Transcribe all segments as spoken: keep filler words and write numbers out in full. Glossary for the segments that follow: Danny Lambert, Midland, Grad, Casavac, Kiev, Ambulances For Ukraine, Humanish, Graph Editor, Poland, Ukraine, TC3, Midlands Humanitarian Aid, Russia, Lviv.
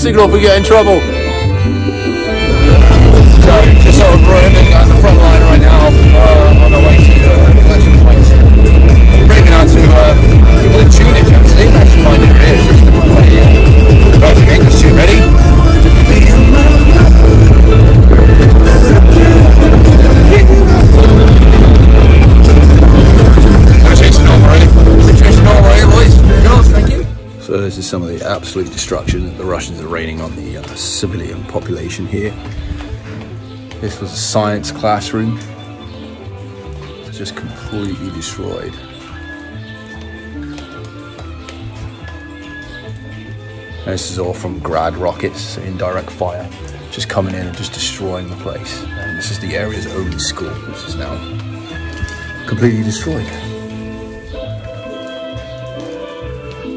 Signal if we get in trouble. Sorry, just sort of running on the front line right now, uh, on the way to uh, the collection point. Breaking out to uh, people in tune in, so they can actually find who it is. Just the one way in. About to make this tune ready. So this is some of the absolute destruction that the Russians are raining on the uh, civilian population here. This was a science classroom. It's just completely destroyed. And this is all from Grad rockets, indirect fire, just coming in and just destroying the place. And this is the area's only school, which is now completely destroyed.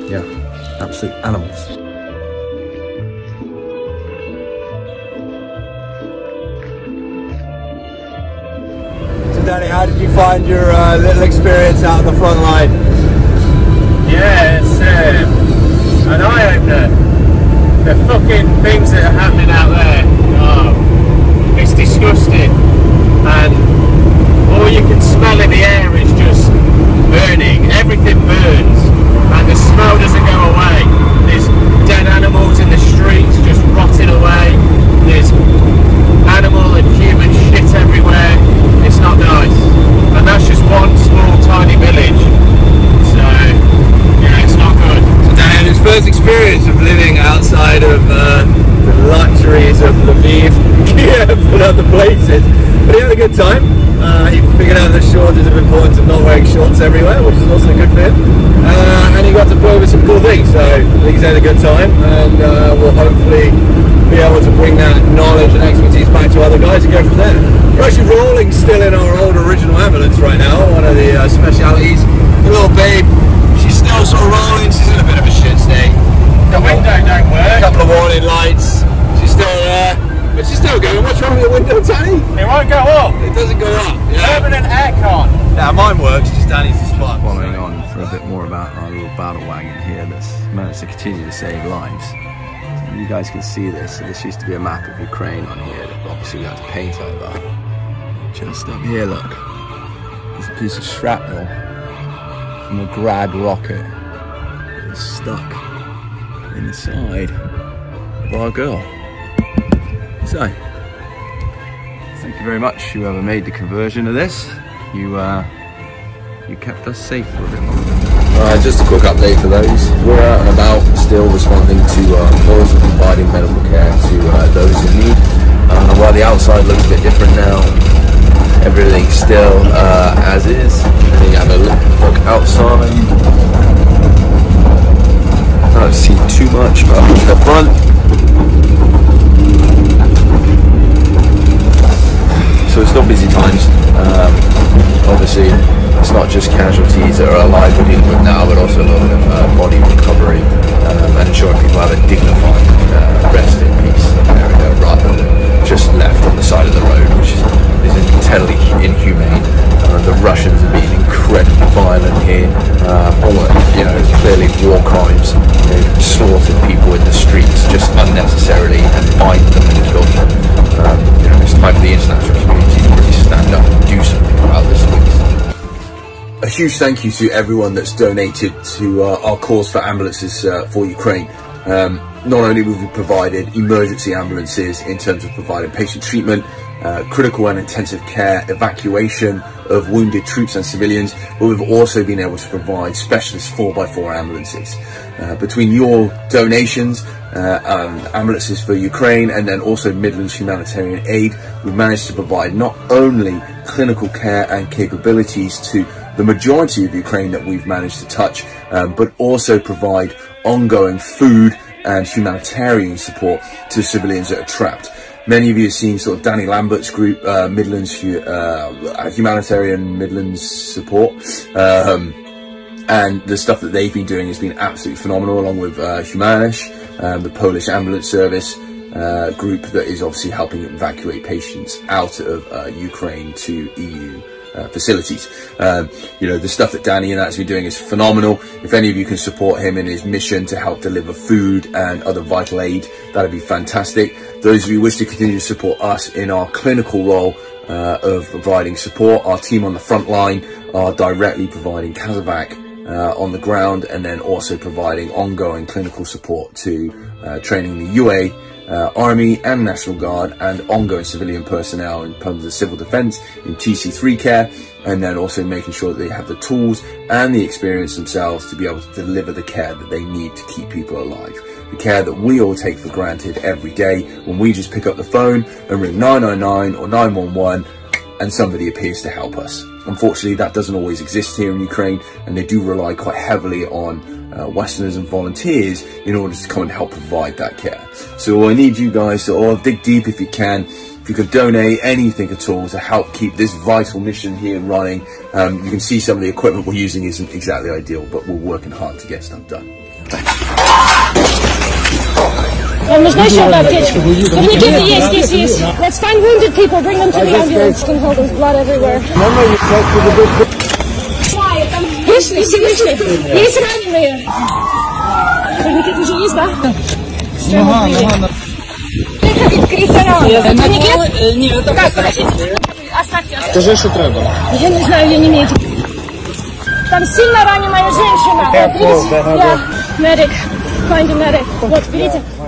Yeah. Absolute animals. So Danny, how did you find your uh, little experience out on the front line? Yeah, it's uh, an eye-opener. The fucking things that are happening out there, oh, it's disgusting. And all you can smell in the air is just burning. Everything burns. And the smell doesn't go away. There's dead animals in the streets just rotting away. There's animal and human shit everywhere. It's not nice. And that's just one small tiny village. So, yeah, it's not good. And his first experience of living outside of uh, the luxuries of Lviv, Kiev and other places. But he had a good time. Uh, he figured out the shortages of importance of not wearing shorts everywhere, which is also good for him. Uh, and he got to play with some cool things, so he's had a good time, and uh, we'll hopefully be able to bring that knowledge and expertise back to other guys and go from there. We're actually rolling still in our old original ambulance right now, one of the uh, specialities. The little babe, she's still sort of rolling, she's in a bit of a shit state. The window don't work. A couple of warning lights, she's still there. But she's still going. What's wrong with the window, Danny? It won't go up. It doesn't go up. Yeah. Permanent aircon. Now mine works, just Danny's is fucked. Following on for a bit more about our little battle wagon here that's managed to continue to save lives. So you guys can see this. So this used to be a map of Ukraine on here that obviously we had to paint over. Just up here, look. There's a piece of shrapnel from a Grad rocket. It's stuck in the side of our girl. So, thank you very much, whoever made the conversion of this. You uh, You kept us safe for a bit longer. Uh, just a quick update for those. We're out and about, still responding to uh, calls and providing medical care to uh, those in need. Uh, while the outside looks a bit different now, everything's still uh, as is. I think I have a look outside. I don't see too much, but up the front. So it's not busy times. Um, obviously, it's not just casualties that are alive we're dealing with now, but also a lot of uh, body recovery um, and ensuring people have a dignified uh, rest in peace area rather than just left on the side of the road, which is, is totally inhumane. Uh, the Russians have been incredibly violent here. Um, almost, you know, clearly war crimes. They've slaughtered people in the streets just unnecessarily and bind them and kill them. Um, you know, it's time for the international community. Stand up and do something about this, please. A huge thank you to everyone that's donated to uh, our cause for ambulances uh, for Ukraine. Um, not only have we provided emergency ambulances in terms of providing patient treatment, uh, critical and intensive care, evacuation of wounded troops and civilians, but we've also been able to provide specialist four by four ambulances. Uh, between your donations, Uh, um, ambulances for Ukraine, and then also Midlands Humanitarian Aid, we managed to provide not only clinical care and capabilities to the majority of Ukraine that we've managed to touch, um, but also provide ongoing food and humanitarian support to civilians that are trapped. Many of you have seen sort of Danny Lambert's group, uh, Midlands uh, Humanitarian Midlands Support, um, and the stuff that they've been doing has been absolutely phenomenal, along with uh, Humanish, um, the Polish ambulance service uh, group that is obviously helping evacuate patients out of uh, Ukraine to E U uh, facilities. Um, you know, the stuff that Danny and that's been doing is phenomenal. If any of you can support him in his mission to help deliver food and other vital aid, that'd be fantastic. Those of you who wish to continue to support us in our clinical role uh, of providing support, our team on the front line are directly providing Casavac Uh, on the ground, and then also providing ongoing clinical support to uh, training the U A, uh, Army and National Guard, and ongoing civilian personnel in terms of civil defence in T C three care, and then also making sure that they have the tools and the experience themselves to be able to deliver the care that they need to keep people alive. The care that we all take for granted every day when we just pick up the phone and ring nine nine nine or nine one one and somebody appears to help us. Unfortunately, that doesn't always exist here in Ukraine, and they do rely quite heavily on uh, Westerners and volunteers in order to come and help provide that care. So I need you guys to all dig deep if you can. If you could donate anything at all to help keep this vital mission here running. Um, you can see some of the equipment we're using isn't exactly ideal, but we're working hard to get stuff done. Yes, yes, yes. Let's find wounded people, bring them to the ambulance, you can hold them, blood everywhere. Вышли, все вышли. Есть раненые. Турникет уже есть, да? Ага, ага. Это ведь критера. Турникет? Нет, это как? Оставьте, оставьте. Скажи, что треба. Я не знаю, я не имею. Там сильно раненая женщина. Медик, find a medic. Вот, видите?